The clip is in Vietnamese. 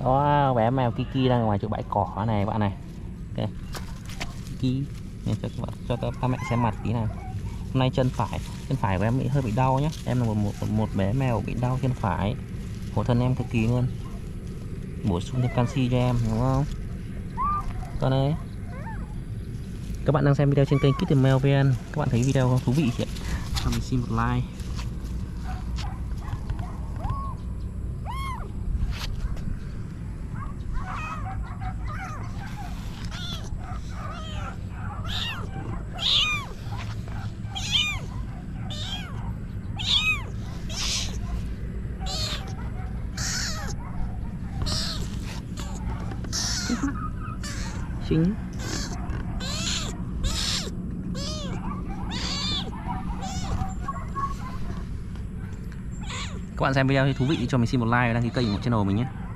Đó, bé mèo Kiki đang ngoài chỗ bãi cỏ này bạn này. Okay. Kiki, cho các mẹ xem mặt tí nào. Hôm nay chân phải của em bị hơi bị đau nhé. Em là một bé mèo bị đau chân phải, khổ thân em cực kỳ luôn. Bổ sung thêm canxi cho em đúng không? Con đấy. Các bạn đang xem video trên kênh Kitten Meo VN. Các bạn thấy video thú vị thì cho mình xin một like. Chính các bạn xem video thì thú vị cho mình xin một like và đăng ký kênh của channel mình nhé.